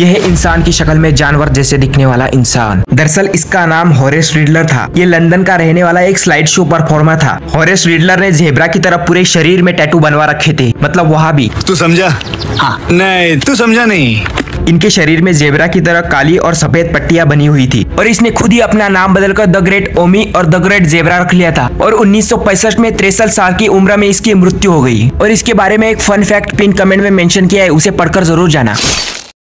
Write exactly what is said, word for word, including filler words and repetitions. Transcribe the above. यह है इंसान की शक्ल में जानवर जैसे दिखने वाला इंसान। दरअसल इसका नाम होरेस रिडलर था। यह लंदन का रहने वाला एक स्लाइड शो परफॉर्मर था। होरेस रिडलर ने जेब्रा की तरह पूरे शरीर में टैटू बनवा रखे थे, मतलब वहाँ भी। तू समझा? हाँ। नहीं, तू समझा नहीं। इनके शरीर में जेब्रा की तरह काली और सफेद पट्टियां बनी हुई थी और इसने खुद ही अपना नाम बदलकर द ग्रेट ओमी और द ग्रेट जेब्रा रख लिया था। और उन्नीस सौ पैंसठ में तिरसठ साल की उम्र में इसकी मृत्यु हो गई। और इसके बारे में एक फन फैक्ट पिन कमेंट में मेंशन किया है, उसे पढ़कर जरूर जाना।